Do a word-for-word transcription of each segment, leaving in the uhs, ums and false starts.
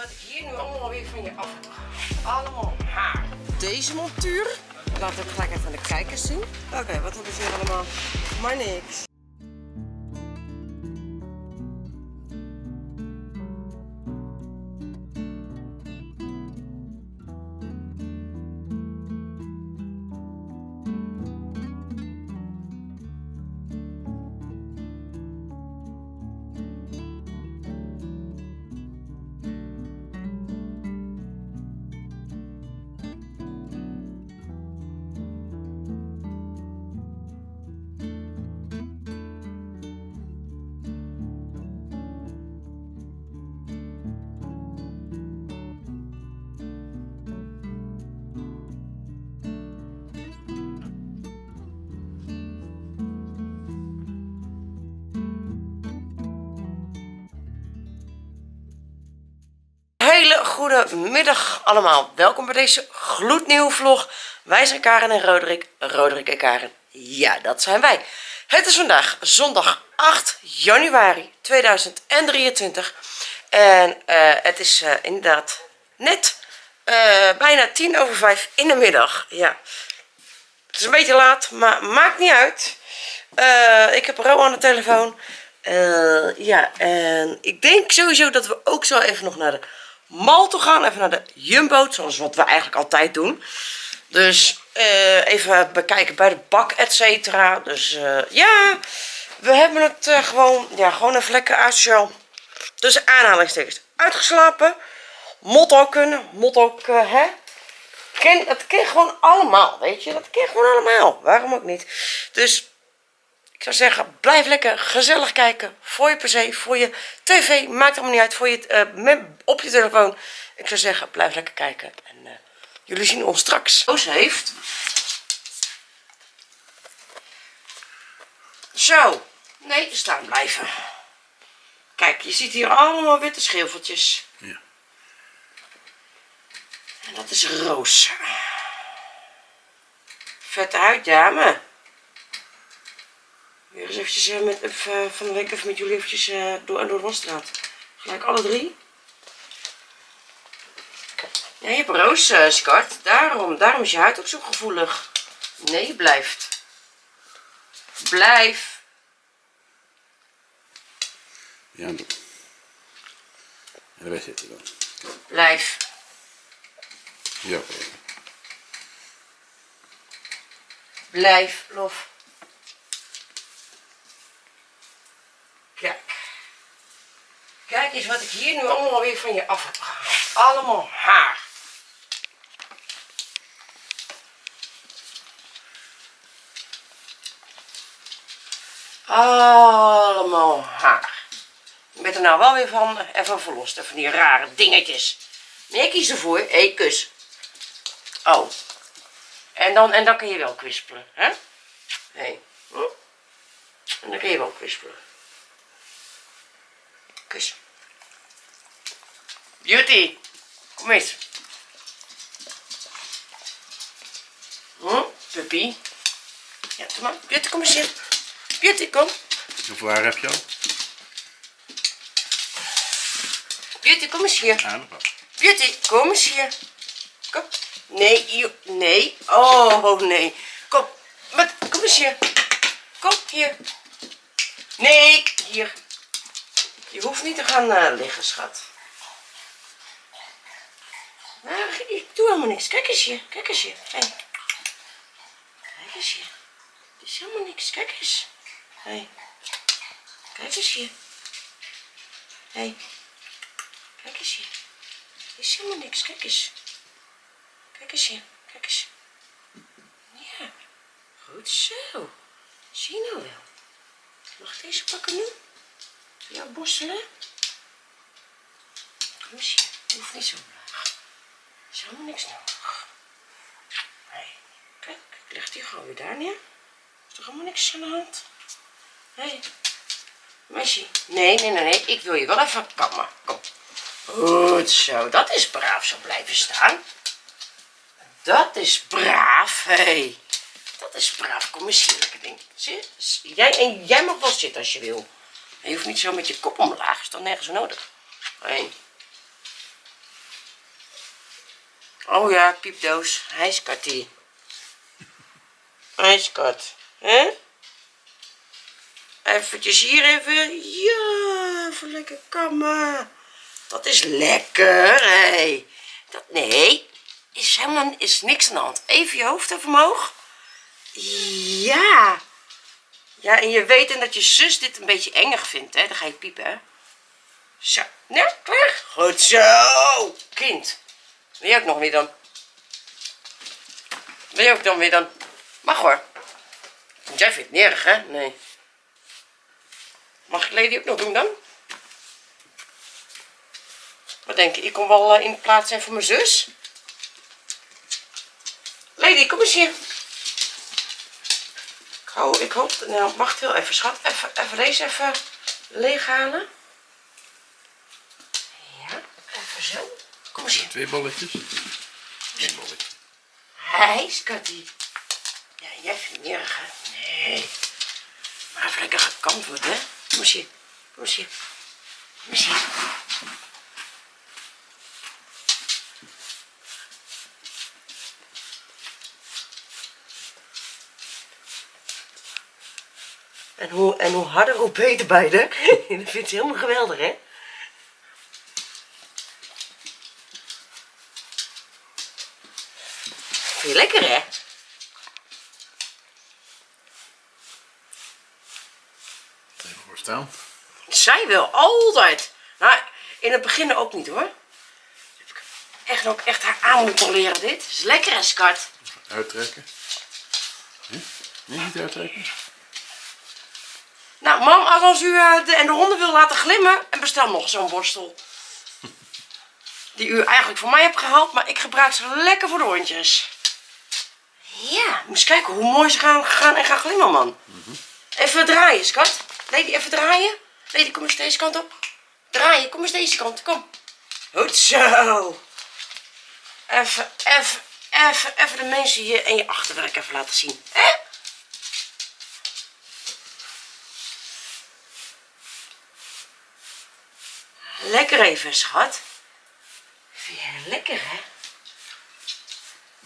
Wat ik hier nu allemaal weer van je af. Allemaal haar. Deze montuur. Laten we het gelijk even aan de kijkers zien. Oké, okay, wat hebben ze hier allemaal? Maar niks. Hele goedemiddag allemaal. Welkom bij deze gloednieuwe vlog. Wij zijn Karen en Roderick. Roderick en Karen. Ja, dat zijn wij. Het is vandaag zondag acht januari tweeduizend drieëntwintig. En uh, het is uh, inderdaad net uh, bijna tien over vijf in de middag. Ja, het is een beetje laat, maar maakt niet uit. Uh, ik heb Ro aan de telefoon. Uh, ja, en ik denk sowieso dat we ook zo even nog naar de mal toe gaan, even naar de Jumbo, zoals wat we eigenlijk altijd doen. Dus uh, even bekijken bij de bak, et cetera. Dus uh, ja, we hebben het uh, gewoon, ja, gewoon even lekker asociaal, tussen aanhalingstekens, uitgeslapen. Motto kunnen, motto, uh, hè. Ken, dat ken gewoon allemaal, weet je. Dat ken gewoon allemaal, waarom ook niet. Dus ik zou zeggen, blijf lekker gezellig kijken voor je pc, voor je tv, maakt het allemaal niet uit, voor je, uh, op je telefoon. Ik zou zeggen, blijf lekker kijken en uh, jullie zien ons straks. Roos heeft. Zo, nee, staan blijven. Kijk, je ziet hier allemaal witte schilfeltjes. Ja. En dat is Roos. Vette huid, dame. Weer eens eventjes uh, met, uh, van de week even met jullie eventjes uh, door en door de wasstraat. Gelijk alle drie. Ja, je hebt een roos, uh, skart. Daarom, daarom is je huid ook zo gevoelig. Nee, blijft. Blijf. Ja, en daarbij zitten dan. Blijf. Ja. Blijf, lof. Kijk eens wat ik hier nu allemaal weer van je af heb gehaald. Allemaal haar. Allemaal haar. Ik ben er nou wel weer van even verlost. Even die rare dingetjes. Nee, ik kies ervoor. Hé, kus. Oh. En dan, en dan kun je wel kwispelen. Hè? Nee. Hm? En dan kun je wel kwispelen. Kus. Beauty, kom eens. Hm? Puppy. Ja, kom maar. Beauty, kom eens hier. Beauty, kom. Hoeveel haar heb je al? Beauty, kom eens hier. Ja, Beauty, kom eens hier. Kom. Nee, nee. Oh, nee. Kom. Maar, kom eens hier. Kom, hier. Nee, hier. Je hoeft niet te gaan uh, liggen, schat. Nou, ik doe helemaal niks. Kijk eens hier. Kijk eens hier. Hey. Kijk eens hier. Het is helemaal niks. Kijk eens. Hey. Kijk eens hier. Hey. Kijk eens hier. Het is helemaal niks. Kijk eens. Kijk eens hier. Kijk eens. Ja. Goed zo. Zie je nou wel. Mag ik deze pakken nu? Ja, borstelen. Kom eens hier. Je hoeft niet zo laag. Er is helemaal niks nodig. Nee. Kijk, ik leg die gewoon weer daar neer. Is toch helemaal niks aan de hand? Nee. Meisje. Nee, nee, nee, nee. Ik wil je wel even kammen. Kom. Goed zo. Dat is braaf. Zo blijven staan. Dat is braaf. Hé. Hey. Dat is braaf. Kom eens hier. Lekker ding. Zie je? Jij, en jij mag wel zitten als je wil. En je hoeft niet zo met je kop omlaag, is dat nergens nodig. Nee. Oh ja, piepdoos. Hijskattie. Hijskat. Hè? Eventjes hier even. Ja, voor lekker kammen. Dat is lekker, hé. Hey. Dat, nee, is helemaal is niks aan de hand. Even je hoofd even omhoog. Ja. Ja, en je weet en dat je zus dit een beetje engig vindt, hè. Dan ga je piepen, hè. Zo. Nee, klaar. Goed zo. Kind. Wil je ook nog weer dan? Wil je ook dan weer dan? Mag hoor. Want jij vindt het nerig, hè? Nee. Mag ik Lady ook nog doen dan? Wat denk je? Ik kon wel in de plaats zijn voor mijn zus. Lady, kom eens hier. Ik, hou, ik hoop... Nou, wacht heel even, schat. Even, even deze even leeghalen. Ja, even zo. Kom eens hier. Twee bolletjes. Eén bolletje. Hij Scotty. Ja, jij vindt nergens, hè? Nee. Maar even lekker gekamd wordt, hè? Kom eens hier. Kom eens hier. Kom eens hier. En hoe, en hoe harder, hoe beter beide. Dat vindt ze helemaal geweldig, hè? Vind je lekker, hè? Even voorstaan. Zij wil altijd. Nou, in het begin ook niet, hoor. Echt ook echt haar aan moeten leren, dit. Dat is lekker, hè, skat? Uittrekken. Nee, nee, niet uittrekken. Nou, mam, als u de, en de honden wil laten glimmen, en bestel nog zo'n borstel. Die u eigenlijk voor mij hebt gehaald, maar ik gebruik ze lekker voor de hondjes. Ja, moet eens kijken hoe mooi ze gaan, gaan en gaan glimmen, man. Mm-hmm. Even draaien, skat. Lady, even draaien. Lady, kom eens deze kant op. Draaien, kom eens deze kant, kom. Goed zo. Even, even, even, even de mensen hier en je achterwerk even laten zien. Hè? Lekker even, schat. Vind je lekker, hè?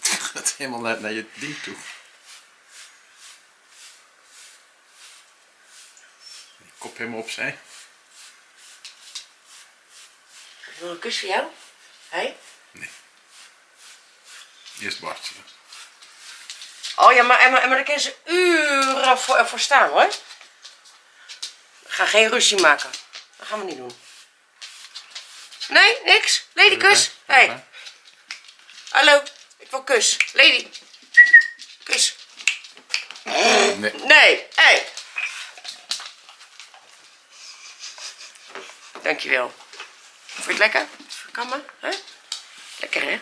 Het gaat helemaal naar, naar je ding toe. Die kop helemaal opzij. Ik wil een kus voor jou. Hé? Hey? Nee. Eerst barstelen. Oh ja, maar, maar, maar daar kunnen ze uren voor, voor staan, hoor. We gaan geen ruzie maken. Dat gaan we niet doen. Nee, niks. Lady, kus. Hey. Hallo, ik wil kus. Lady. Kus. Nee. Nee, hey. Dankjewel. Vond je het lekker? Verkammen, hè? Lekker, hè?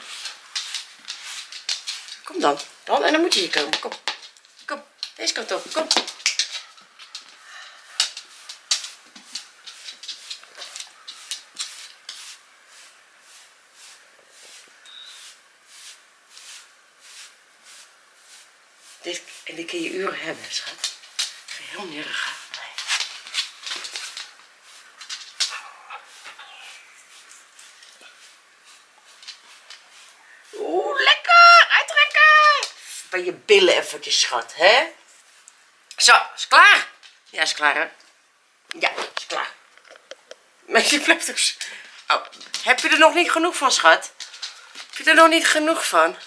Kom dan. Dan en dan moet je hier komen. Kom. Kom. Deze kant op. Kom. Dit, en die kun je uren hebben, schat. Heel nergens. Nee. Oeh, lekker! Uittrekken! Bij je billen eventjes, schat, hè? Zo, is klaar? Ja, is klaar, hè? Ja, is klaar. Maar je blijft ook... Oh, heb je er nog niet genoeg van, schat? Heb je er nog niet genoeg van?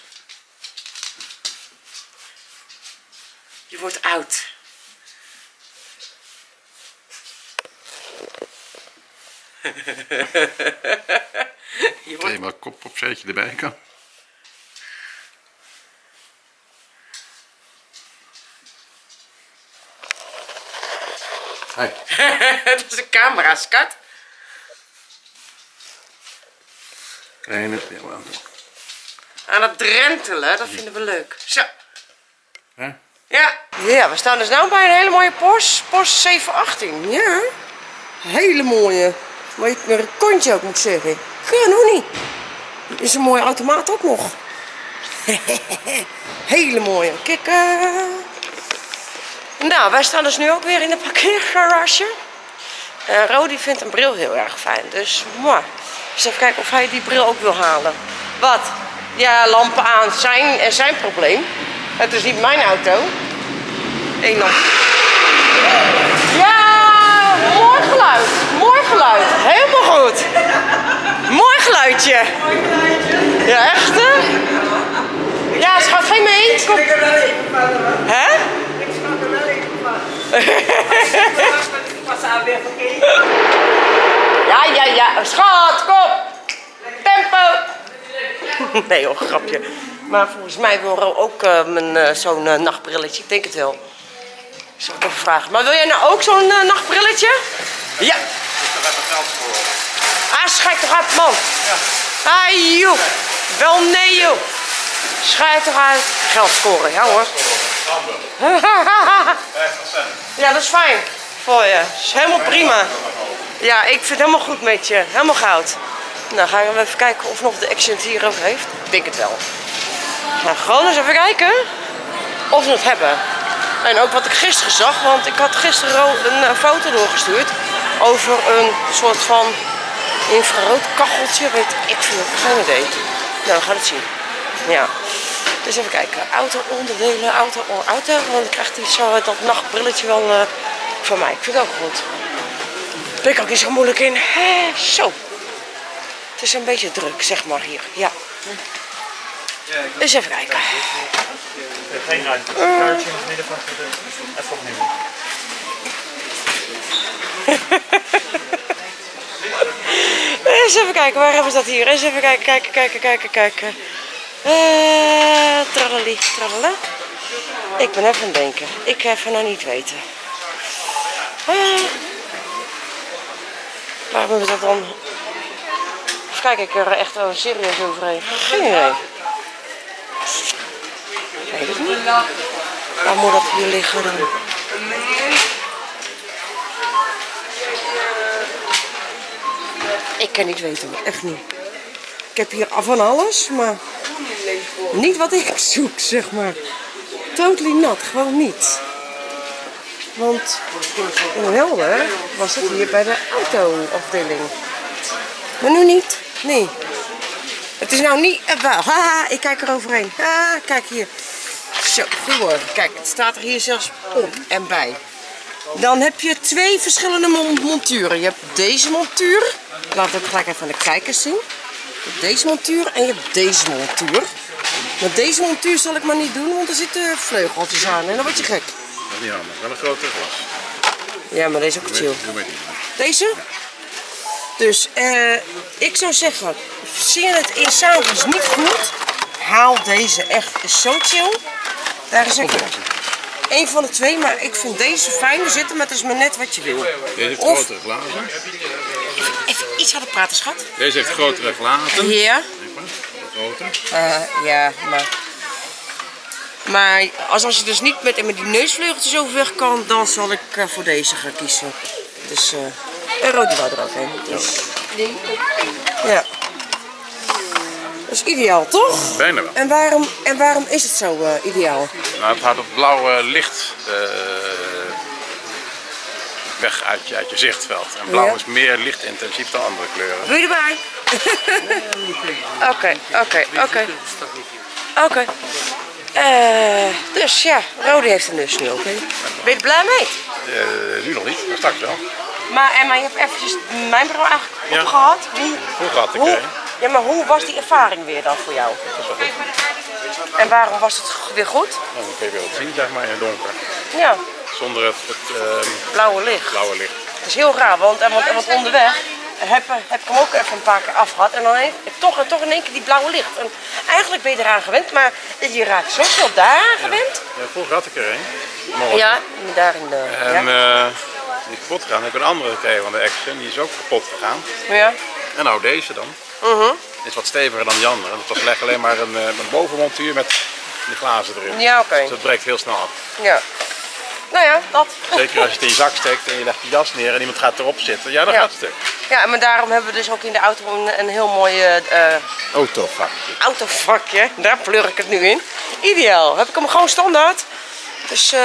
Je wordt oud. Je wordt... Nee, maar kop opzetje erbij kan. Hey. Dat is een camera, skat. Kleine pil aan. Aan het drentelen, dat vinden we leuk. Zo. Huh? Ja. Ja, we staan dus nu bij een hele mooie Porsche, Porsche zeven achttien. Ja, hele mooie. Maar een kontje ook, moet ik zeggen. Ja, nog niet. Is een mooie automaat ook nog. Hele mooie. Kijk. Uh... Nou, wij staan dus nu ook weer in de parkeergarage. Uh, Rodi vindt een bril heel erg fijn. Dus, maar. Dus even kijken of hij die bril ook wil halen. Wat? ja, lampen aan zijn, en zijn probleem. Het is niet mijn auto. Eén lamp. Ja, mooi geluid. Mooi geluid. Helemaal goed. Mooi geluidje. Mooi geluidje. Ja, echt hè? Ja, schat, geen mee. Ik schrik er wel even van. Hè? Ik schrik er wel even van. Ja, ja, ja. Schat, kom! Tempo! Nee hoor, grapje. Maar volgens mij wil Ro ook uh, mijn uh, zo'n uh, nachtbrilletje. Ik denk het wel. Zal ik even vragen. Maar wil jij nou ook zo'n uh, nachtbrilletje? Ja. Ah, schijt toch uit, man. Ah, joh. Wel nee, joh. Schijt toch uit. Geld scoren, ja hoor. Ja, dat is fijn. Voor je. Is helemaal prima. Ja, ik vind het helemaal goed met je. Helemaal goud. Nou, gaan we even kijken of nog de Accent hier ook heeft. Ik denk het wel. Nou, gewoon eens even kijken of we het hebben. En ook wat ik gisteren zag, want ik had gisteren een foto doorgestuurd over een soort van infrarood kacheltje. Weet ik veel, geen idee. Nou, we gaan het zien. Ja. Dus even kijken. Auto-onderdelen, auto-auto. Want dan krijgt hij zo dat nachtbrilletje wel uh, van mij. Ik vind het ook goed. Daar ben ik ook niet zo moeilijk in. He, zo. Het is een beetje druk, zeg maar, hier. Ja. Eens even kijken. Geen ruimte. Kaartje in het midden van de deur. Even opnieuw. Eens even kijken, waar hebben ze dat hier? Eens even kijken, kijken, kijken, kijken, kijken. Uh, tralali, tralala. Ik ben even aan het denken. Ik even nou niet weten. Uh, waar hebben we dat dan? Of kijk ik er echt over serieus overheen? Geen idee. Ik weet het niet. Waar moet dat hier liggen dan? Ik kan niet weten, echt niet. Ik heb hier af van alles, maar niet wat ik zoek, zeg maar. Totally not, gewoon niet. Want in Helder was het hier bij de autoafdeling. Maar nu niet, nee. Het is nou niet wel. Haha, ik kijk er overheen. Haha, kijk hier. Zo, goed hoor. Kijk, het staat er hier zelfs op en bij. Dan heb je twee verschillende monturen. Je hebt deze montuur. Laat het gelijk even aan de kijkers zien. Je hebt deze montuur en je hebt deze montuur. Maar deze montuur zal ik maar niet doen, want er zitten vleugeltjes aan en dan word je gek. Dat is niet handig. Wel een grote glas. Ja, maar deze is ook chill. Deze? Dus eh, ik zou zeggen, zie je het in s'avonds niet goed, haal deze echt, is zo chill. Daar is ik een van de twee, maar ik vind deze fijn zitten, maar het is maar net wat je wil. Deze heeft of, grotere glazen. Even, even iets harder praten, schat. Deze heeft grotere glazen. Ja. Uh, ja, maar... Maar als, als je dus niet met, met die neusvleugeltjes over weg kan, dan zal ik uh, voor deze gaan kiezen. Dus... Uh, en rood wou er ook heen. Dus... Ja. Dat is ideaal, toch? Bijna wel. En waarom, en waarom is het zo uh, ideaal? Nou, het haalt het blauwe licht uh, weg uit je, uit je zichtveld. En blauw ja. is meer lichtintensief dan andere kleuren. Doe je erbij? Oké, oké, oké. Oké. Dus ja, Rode heeft een neus nu ook. Okay. Ben je er blij mee? Uh, nu nog niet, maar straks wel. Maar Emma, je hebt eventjes mijn bril eigenlijk ja. opgehad. Hoe, Vroeger had ik hoe, Ja, maar hoe was die ervaring weer dan voor jou? Dat was wel goed. En waarom was het weer goed? Nou, dan kun je wel het zien, zeg maar, in het donker. Ja. Zonder het, het um, blauwe licht. Blauwe licht. Het is heel raar, want, want, want onderweg heb, heb ik hem ook even een paar keer afgehad. En dan heeft toch, toch in één keer die blauwe licht. En eigenlijk ben je eraan gewend, maar je raakt zo snel daaraan gewend. Ja, ja vroeger had ik er een. Ja, daarin de... En, ja. Uh, die is kapot gegaan. Ik heb een andere gekregen van de Accent, die is ook kapot gegaan. Ja. En nou deze dan. Uh-huh. Is wat steviger dan die andere. Dat was leg alleen maar een, een bovenmontuur met de glazen erin. Ja, oké. Okay. Dus dat breekt heel snel af. Ja. Nou ja, dat. Zeker als je het in je zak steekt en je legt je jas neer en iemand gaat erop zitten. Ja, dan ja. gaat het stuk. Ja, maar daarom hebben we dus ook in de auto een, een heel mooi... Uh, autovakje. Autovakje. Daar pleur ik het nu in. Ideaal. Heb ik hem gewoon standaard. Dus... Uh,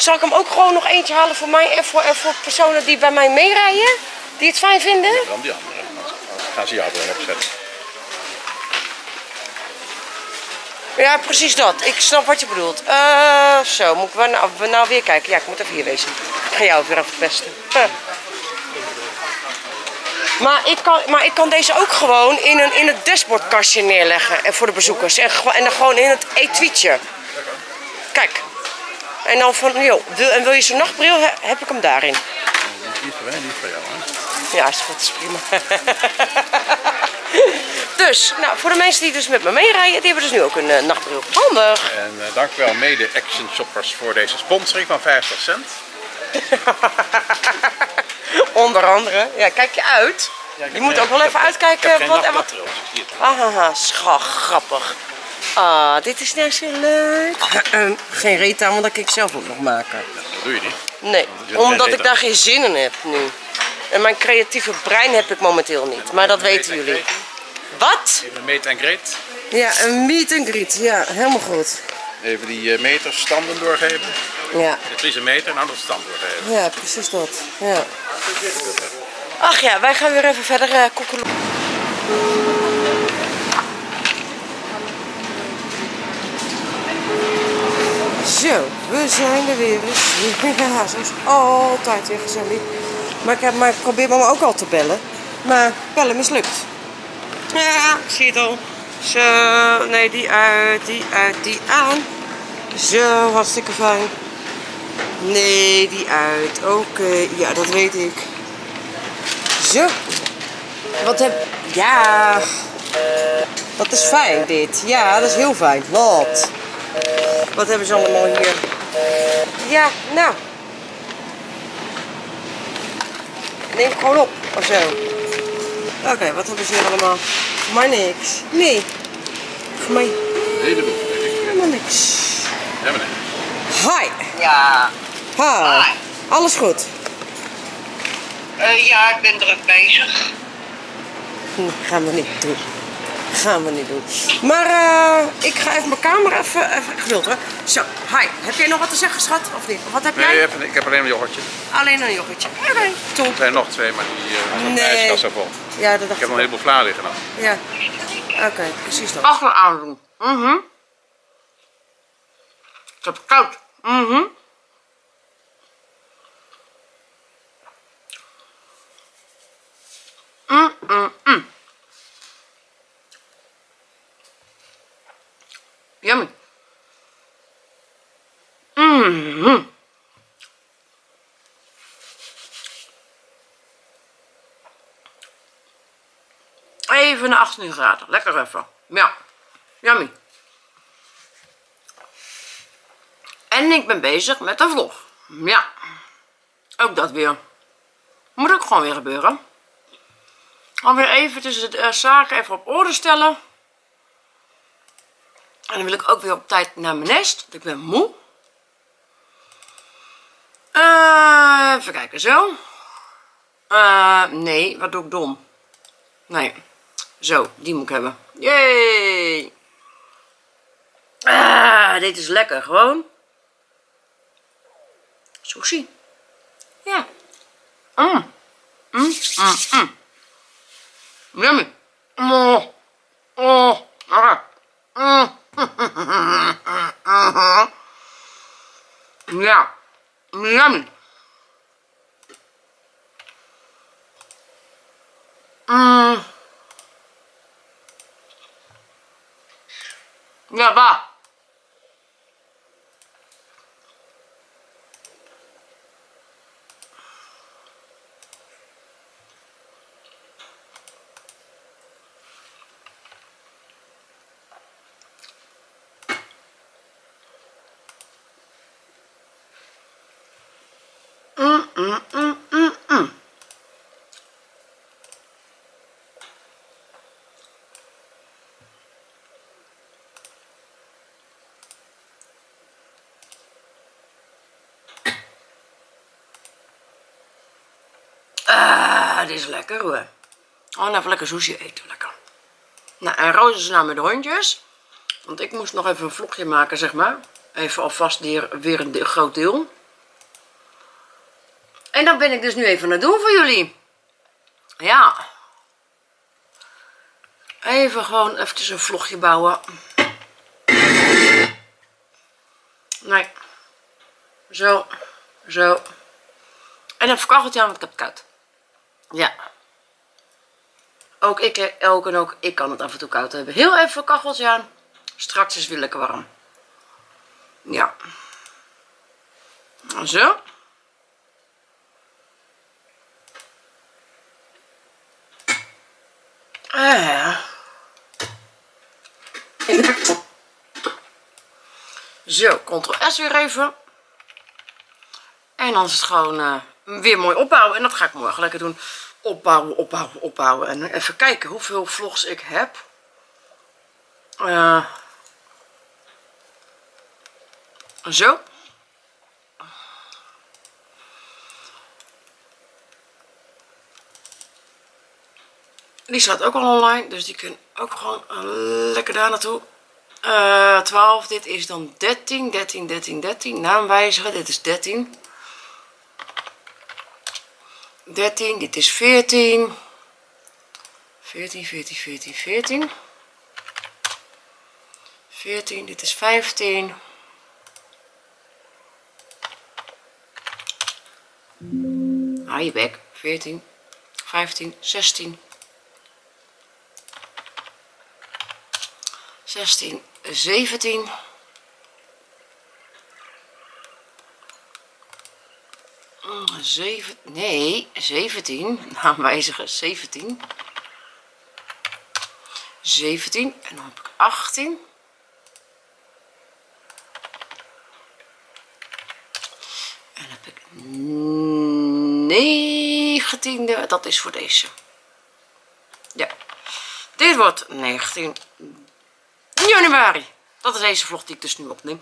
Zal ik hem ook gewoon nog eentje halen voor mij en voor, en voor personen die bij mij meerijden? Die het fijn vinden? Dan die andere. Dan gaan ze jou erin opzetten. Ja, precies dat. Ik snap wat je bedoelt. Uh, zo, moet ik wel nou, nou weer kijken. Ja, ik moet even hier wezen. Ik ga jou weer af het beste. Huh. Maar ik, kan, maar ik kan deze ook gewoon in, een, in het dashboardkastje neerleggen en voor de bezoekers. En, en dan gewoon in het etuietje. Kijk. En dan van, joh, en wil je zo'n nachtbril, heb ik hem daarin. Die is voor mij, die is voor jou, hè? Ja, is goed, is prima. Dus, nou, voor de mensen die dus met me meerijden, die hebben dus nu ook een uh, nachtbril. Handig! En uh, dankjewel mede Action Shoppers voor deze sponsoring van vijftig cent. Onder andere. Ja, kijk je uit. Ja, je moet ook wel even uitkijken wat en wat. Haha, grappig. Ah, dit is net zo leuk. Geen reet aan, want dat kan ik zelf ook nog maken. Dat doe je niet. Nee, omdat ik daar geen zin in heb nu. En mijn creatieve brein heb ik momenteel niet, maar dat weten jullie. Wat? Even een meet en greet. Ja, een meet en greet. Ja, helemaal goed. Even die meterstanden doorgeven. Ja. Het is een meter en andere stand doorgeven. Ja, precies dat. Ja. Ach ja, wij gaan weer even verder uh, koekelen. Zo, we zijn er weer eens. Ja, zoals altijd weer gezellig. Maar ik, heb, maar ik probeer mama ook al te bellen. Maar bellen mislukt. Ja, ik zie het al. Zo, nee, die uit, die uit, die aan. Zo, hartstikke fijn. Nee, die uit. Oké, okay. Ja, dat weet ik. Zo. Wat heb... Ja. Dat is fijn, dit. Ja, dat is heel fijn. Wat? Wat hebben ze allemaal hier? Ja, nou. Neem gewoon op, of zo. Oké, okay, wat hebben ze hier allemaal? Voor mij niks. Nee. Voor mij... Helemaal helemaal niks. Helemaal niks. Hi! Ja. Hi. Hi. Alles goed? Uh, ja, ik ben druk bezig. Nee, gaan we niet doen. Gaan we niet doen. Maar uh, ik ga even mijn camera even, even geduld hoor. Zo, hi. Heb jij nog wat te zeggen, schat? Of niet? Of wat heb jij? Nee, ik heb alleen een yoghurtje. Alleen een yoghurtje. Oké, okay, top. Er zijn nog twee, maar die uh, nee. Ijskassa vol. Ja, dat dacht ik. Ik heb nog een heleboel vla liggen dan. Ja. Oké, okay, precies dat. Achter aandoen. Mhm. Ik heb het koud. Mhm. Mm mm mm. Yummy. Mhm. Even naar achttien graden. Lekker even. Ja. Yummy. En ik ben bezig met de vlog. Ja. Ook dat weer. Moet ook gewoon weer gebeuren. Dan weer even tussen de uh, zaken even op orde stellen. En dan wil ik ook weer op tijd naar mijn nest. Want ik ben moe. Uh, even kijken zo. Uh, nee, wat doe ik dom? Nee. Zo, die moet ik hebben. Yay! Ah, dit is lekker gewoon. Sushi. Ja. Mm. Mm, mm, mm. Yummy. Oh. Oh. Ah. Mm. Ja. Yummy. Mm. Ja, waar. Ah, dit is lekker hoor. Oh, even lekker sushi eten, lekker. Nou, en Roos is nou met de hondjes. Want ik moest nog even een vlogje maken, zeg maar. Even alvast weer een groot deel. En dat ben ik dus nu even aan het doen voor jullie. Ja. Even gewoon eventjes een vlogje bouwen. Zo, zo. En even kacheltje aan, want ik heb het koud. Ja. Ook ik, ook en ook ik kan het af en toe koud hebben. Heel even een kacheltje aan. Straks is het weer lekker warm. Ja. Zo. Ah, ja. Zo, control S weer even. En dan is het gewoon uh, weer mooi opbouwen. En dat ga ik morgen lekker doen. Opbouwen, opbouwen, opbouwen. En even kijken hoeveel vlogs ik heb. Uh, zo. Die staat ook al online, dus die kunnen ook gewoon lekker daar naartoe. Uh, twaalf, dit is dan dertien, dertien, dertien, dertien. Naam wijzigen, dit is dertien. dertien, dit is veertien. veertien, veertien, veertien, veertien. veertien, dit is vijftien. Hou je bek. veertien, vijftien, zestien. zestien, zeventien. zeven, nee, zeventien. Naam wijzigen, zeventien. zeventien. En dan heb ik achttien. En dan heb ik negentiende. Dat is voor deze. Ja. Dit wordt negentien januari. Dat is deze vlog die ik dus nu opneem.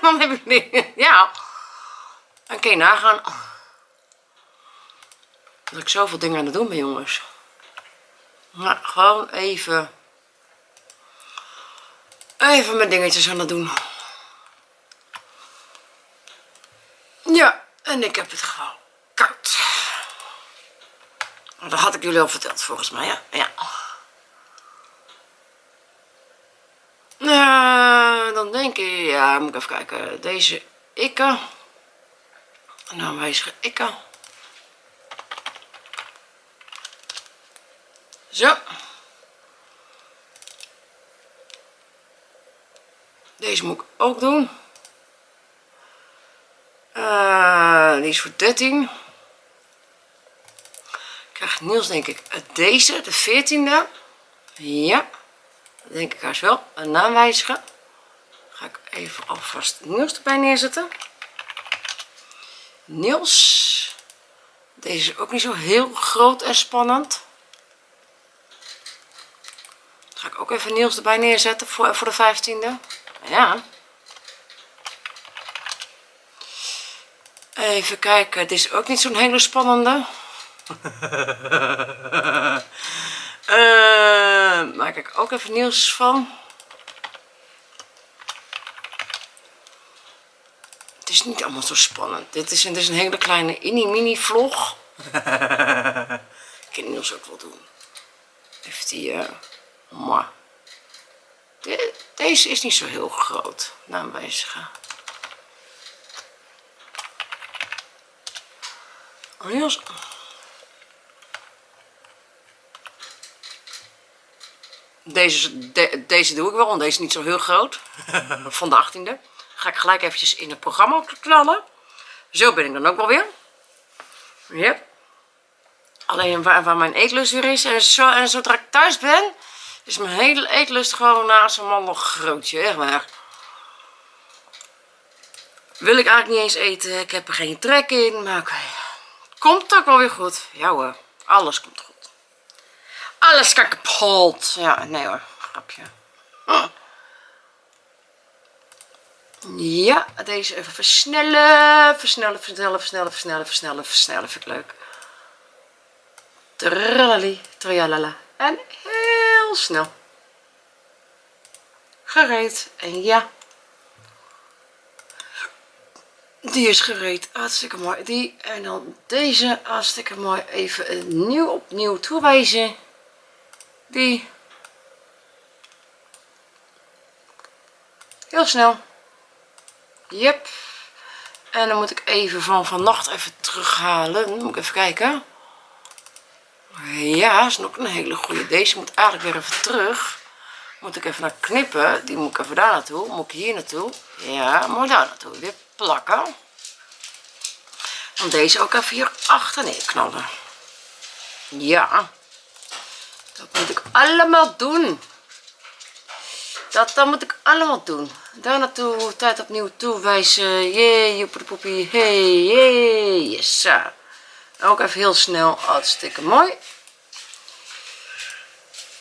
Dan heb ik niet. Ja. Dan kun je nagaan dat ik zoveel dingen aan het doen ben, jongens. Nou, gewoon even. Even mijn dingetjes aan het doen. Ja, en ik heb het gewoon koud. Dat had ik jullie al verteld, volgens mij, hè? Ja. Uh, dan denk ik, ja, moet ik even kijken. Deze ikke. Nou, wijzige ikke. Zo. Deze moet ik ook doen. Uh, die is voor dertien. Krijgt Niels, denk ik, deze, de veertiende. Ja. Denk ik haast wel. Een naam wijzigen. Ga ik even alvast Niels erbij neerzetten. Niels. Deze is ook niet zo heel groot en spannend. Dan ga ik ook even Niels erbij neerzetten voor, voor de vijftiende. Ja. Even kijken. Dit is ook niet zo'n hele spannende. Uh, maak ik ook even nieuws van. Het is niet allemaal zo spannend. Dit is, dit is een hele kleine mini-mini vlog. Ik kan Niels ook wel doen. Heeft die. Uh, maar. De, deze is niet zo heel groot. Naam wijzigen. Niels. Deze, de, deze doe ik wel, want deze is niet zo heel groot. Van de achttiende. Ga ik gelijk eventjes in het programma knallen. Zo ben ik dan ook wel weer. Yep. Alleen waar, waar mijn eetlust weer is. En, zo, en zodra ik thuis ben, is mijn hele eetlust gewoon naast een mandelgrootje. Echt waar. Wil ik eigenlijk niet eens eten. Ik heb er geen trek in. Maar oké. Komt ook wel weer goed. Ja hoor. Alles komt goed. Alles kan kapot. Ja, nee hoor. Grapje. Hm. Ja, deze even versnellen. Versnellen, versnellen, versnellen, versnellen, versnellen, versnellen. Vind ik leuk. Tralali, tralala. En heel snel. Gereed. En ja. Die is gereed. Hartstikke mooi. Die. En dan deze. Hartstikke mooi. Even nieuw opnieuw toewijzen. Die. Heel snel. Yep. En dan moet ik even van vannacht even terughalen. Moet ik even kijken. Ja, is nog een hele goede. Deze moet eigenlijk weer even terug. Moet ik even naar knippen. Die moet ik even daar naartoe. Moet ik hier naartoe. Ja, moet daar naartoe. Weer plakken. En deze ook even hier achter neer knallen. Ja. Dat moet ik allemaal doen. Dat, dat moet ik allemaal doen. Daar naartoe, tijd opnieuw toewijzen. Jee, joeperpoepie. Hey, jee, yes. Ook even heel snel. Hartstikke mooi.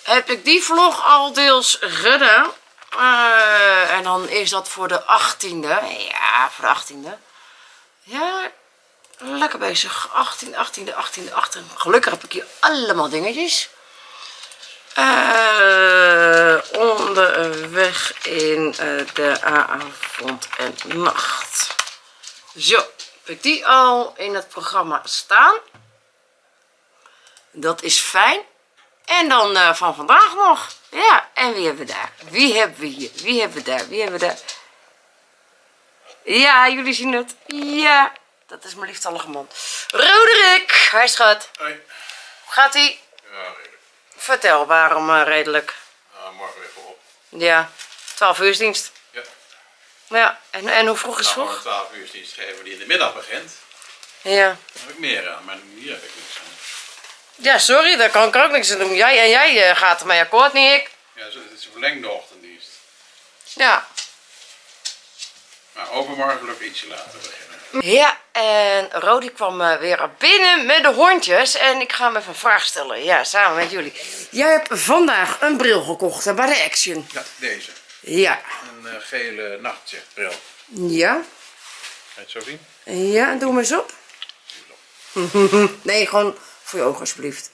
Heb ik die vlog al deels gedaan. Uh, en dan is dat voor de achttiende. Ja, voor de achttiende. Ja, lekker bezig. achttiende, achttiende, achttiende, achttiende. Gelukkig heb ik hier allemaal dingetjes. Uh, onderweg in uh, de avond en nacht. Zo, heb ik die al in het programma staan. Dat is fijn. En dan uh, van vandaag nog. Ja, en wie hebben we daar? Wie hebben we hier? Wie hebben we daar? Wie hebben we daar? Ja, jullie zien het. Ja, dat is mijn lieftallige man. Roderick! Hij schat. Hoi. Hoe gaat ie? Ja, redelijk. Vertel, waarom uh, redelijk? Uh, morgen weer op. Ja, twaalf uur dienst. Ja. Ja, en, en hoe vroeg is vroeg? Als we twaalf uur dienst geven die in de middag begint, ja. Dan heb ik meer aan, maar hier heb ik niks aan. Ja, sorry, daar kan ik ook niks aan doen. Jij en jij uh, gaat ermee akkoord, niet ik. Ja, het is een verlengde ochtenddienst. Ja. Maar overmorgen lukt ietsje later beginnen. Ja, en Rodi kwam weer binnen met de hondjes. En ik ga hem even een vraag stellen. Ja, samen met jullie. Jij hebt vandaag een bril gekocht bij de Action. Ja, deze. Ja. Een uh, gele nachtbril. Ja. Ga je het zo zien? Ja, doe hem eens op. Nee, gewoon voor je ogen alsjeblieft.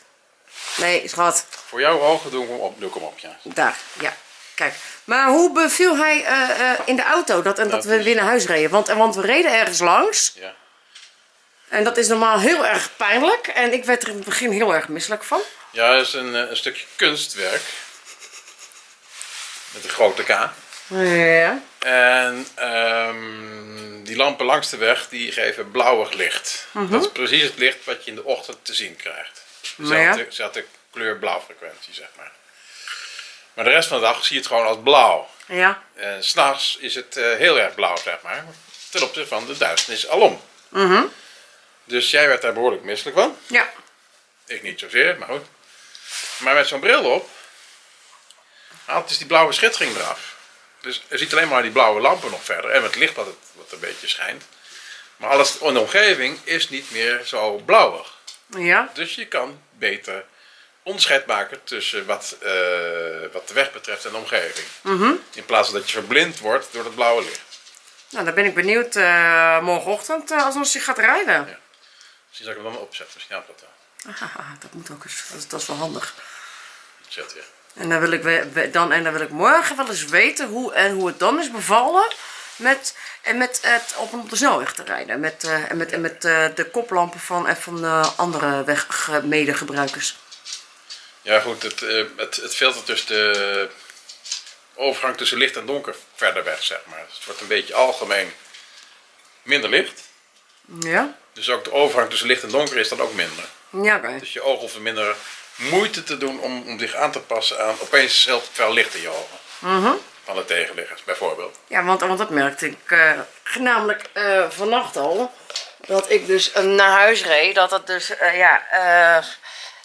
Nee, schat. Voor jouw ogen doe ik hem op, doe ik hem op ja. Daar, ja. Kijk, maar hoe beviel hij uh, uh, in de auto dat, en dat we weer naar huis reden? Want, want we reden ergens langs. Ja. En dat is normaal heel erg pijnlijk. En ik werd er in het begin heel erg misselijk van. Ja, dat is een, een stukje kunstwerk. Met een grote K. Ja. En um, die lampen langs de weg die geven blauwig licht. Mm-hmm. Dat is precies het licht wat je in de ochtend te zien krijgt. Dezelfde, dezelfde kleur blauwfrequentie, zeg maar. Maar de rest van de dag zie je het gewoon als blauw. Ja. En s'nachts is het uh, heel erg blauw, zeg maar. Ten opzichte van de duisternis alom. Mm-hmm. Dus jij werd daar behoorlijk misselijk van. Ja. Ik niet zozeer, maar goed. Maar met zo'n bril op haalt dus die blauwe schittering eraf. Dus je ziet alleen maar die blauwe lampen nog verder. En het licht wat, het, wat een beetje schijnt. Maar alles in de omgeving is niet meer zo blauwig. Ja. Dus je kan beter onderscheid maken tussen wat, uh, wat de weg betreft en de omgeving. Mm-hmm. In plaats van dat je verblind wordt door het blauwe licht. Nou, dan ben ik benieuwd uh, morgenochtend uh, als je gaat rijden. Ja. Misschien zal ik hem dan opzetten, misschien helpt dat wel. Aha, dat moet ook eens, dat, dat is wel handig. Zet, ja. En dan wil ik we, dan en dan wil ik morgen wel eens weten hoe en hoe het dan is bevallen met en met het op, op de snelweg te rijden met uh, en met en met uh, de koplampen van en van uh, andere weg medegebruikers. Ja goed, het, het, het filtert dus de overgang tussen licht en donker verder weg, zeg maar. Dus het wordt een beetje algemeen minder licht. Ja. Dus ook de overgang tussen licht en donker is dan ook minder. Ja, oké. Dus je ogen hoeven minder moeite te doen om, om zich aan te passen aan opeens heel veel licht in je ogen. Mm-hmm. Van de tegenliggers, bijvoorbeeld. Ja, want, want dat merkte ik uh, namelijk uh, vannacht al. Dat ik dus uh, naar huis reed, dat het dus, uh, ja... Uh,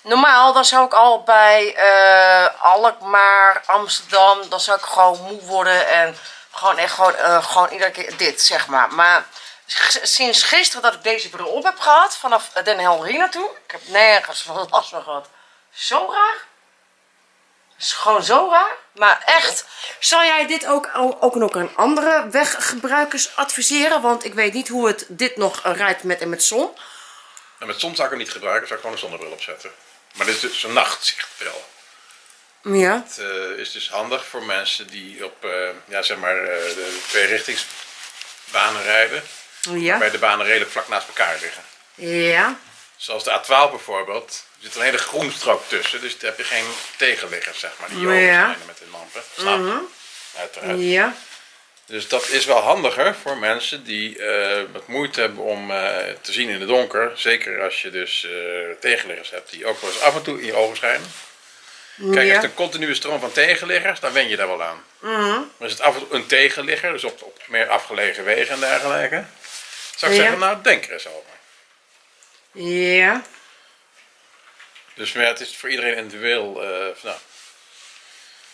normaal, dan zou ik al bij uh, Alkmaar, Amsterdam, dan zou ik gewoon moe worden en gewoon echt gewoon, uh, gewoon iedere keer dit, zeg maar. Maar sinds gisteren dat ik deze bril op heb gehad, vanaf Den Helder hier naartoe, ik heb nergens van last van gehad. Zo raar. Is gewoon zo raar. Maar echt, zou jij dit ook, ook, ook aan andere weggebruikers adviseren? Want ik weet niet hoe het dit nog rijdt met en met zon. En met zon zou ik hem niet gebruiken, zou ik gewoon een zonnebril opzetten. Maar dit is dus een nachtzichtbril. Ja. Het uh, is dus handig voor mensen die op uh, ja, zeg maar, uh, de twee richtingsbanen rijden. Ja. Waarbij de banen redelijk vlak naast elkaar liggen. Ja. Zoals de A twaalf bijvoorbeeld. Er zit een hele groenstrook tussen. Dus daar heb je geen tegenliggers, zeg maar. Die je overschijnen met de lampen. Snap? Mm-hmm. Uiteraard. Ja. Dus dat is wel handiger voor mensen die uh, wat moeite hebben om uh, te zien in het donker. Zeker als je dus uh, tegenliggers hebt die ook wel eens af en toe in je ogen schijnen. Kijk, als je ja. een continue stroom van tegenliggers, dan wen je daar wel aan. Mm-hmm. Maar is het af en toe een tegenligger, dus op, op meer afgelegen wegen en dergelijke, zou ik ja. zeggen, nou, denk er eens over. Ja. Dus maar het is voor iedereen individueel, uh, nou,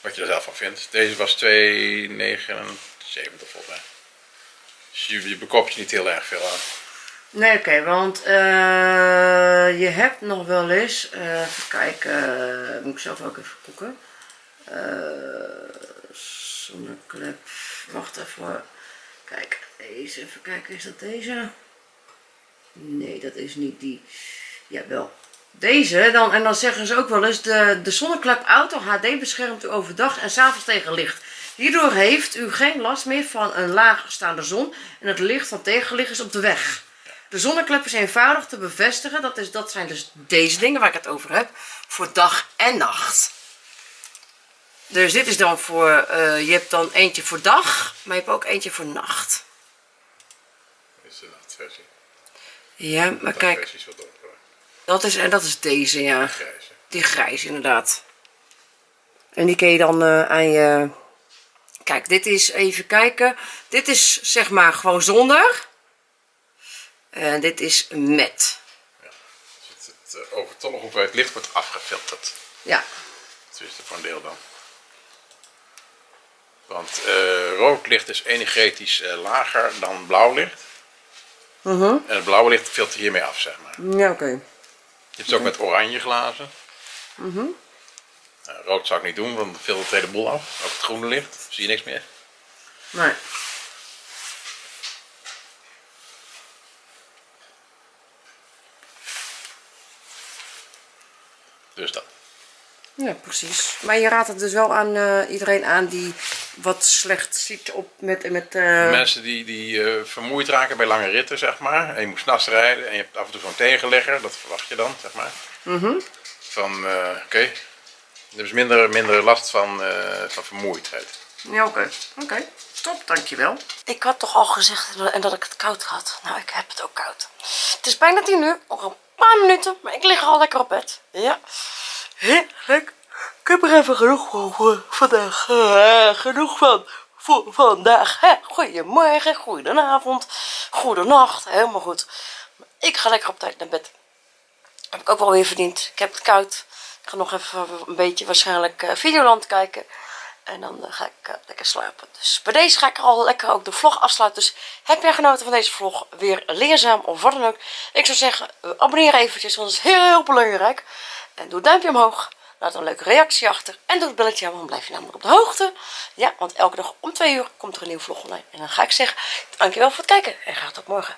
wat je er zelf van vindt. Deze was twee negenenzeventig volgens mij. Dus je, je bekoopt je niet heel erg veel aan. Nee, oké, okay, want uh, je hebt nog wel eens, uh, even kijken, uh, moet ik zelf ook even koeken. Uh, Zonneklep, wacht even, kijk, deze, even kijken, is dat deze? Nee, dat is niet die, jawel. Deze, dan, en dan zeggen ze ook wel eens, de, de zonneklep auto H D beschermt u overdag en 's avonds tegen licht. Hierdoor heeft u geen last meer van een laagstaande zon en het licht van tegenliggers op de weg. De zonneklep is eenvoudig te bevestigen, dat, is, dat zijn dus deze dingen waar ik het over heb, voor dag en nacht. Dus dit is dan voor, uh, je hebt dan eentje voor dag, maar je hebt ook eentje voor nacht. Dit is de nachtversie. Ja, maar de kijk, is wat dat is, en dat is deze, ja. Die grijze. Die grijze, inderdaad. En die kun je dan uh, aan je... Kijk, dit is, even kijken, dit is zeg maar gewoon zonder... En dit is met. Ja, dus het, het uh, overtollige hoeveelheid licht wordt afgefilterd. Ja. Dat is er voor een deel dan. Want uh, rood licht is energetisch uh, lager dan blauw licht. Uh-huh. En het blauwe licht filtert hiermee af, zeg maar. Ja, oké. Okay. Je hebt het okay. ook met oranje glazen. Uh-huh. uh, rood zou ik niet doen, want dan filtert het hele boel af. Ook het groene licht, zie je niks meer. Nee. Dus dat. Ja, precies. Maar je raadt het dus wel aan uh, iedereen aan die wat slecht ziet op met... met uh... Mensen die, die uh, vermoeid raken bij lange ritten, zeg maar. En je moet 's nachts rijden en je hebt af en toe zo'n tegenligger. Dat verwacht je dan, zeg maar. Mm-hmm. Van, uh, oké. Okay. Dus minder, minder last van, uh, van vermoeidheid. Ja, oké. Okay. Oké. Okay. Top, dankjewel. Ik had toch al gezegd en dat ik het koud had. Nou, ik heb het ook koud. Het is bijna tien uur. Een paar minuten, maar ik lig al lekker op bed. Ja, heerlijk. Ik heb er even genoeg van voor vandaag. Uh, genoeg van voor vandaag. Hè? Goedemorgen, goedenavond, goedenacht. Helemaal goed. Maar ik ga lekker op tijd naar bed. Heb ik ook wel weer verdiend. Ik heb het koud. Ik ga nog even een beetje waarschijnlijk uh, Videoland kijken. En dan uh, ga ik uh, lekker slapen. Dus bij deze ga ik al lekker ook de vlog afsluiten. Dus heb jij genoten van deze vlog? Weer leerzaam of wat dan ook. Ik zou zeggen, uh, abonneer eventjes, want dat is heel, heel belangrijk. En doe een duimpje omhoog. Laat een leuke reactie achter. En doe het belletje aan, want dan blijf je namelijk op de hoogte. Ja, want elke dag om twee uur komt er een nieuwe vlog online. En dan ga ik zeggen, dankjewel voor het kijken. En graag tot morgen.